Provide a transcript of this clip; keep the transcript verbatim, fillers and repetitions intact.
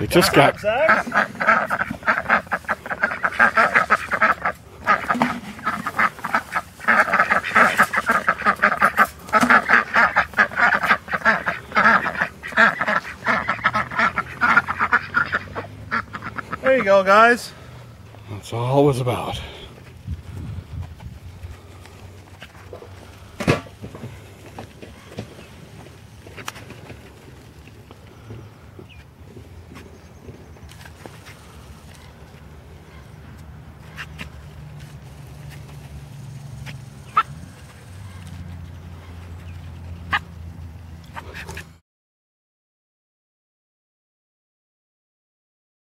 You just got... There you go, guys. That's all it was about.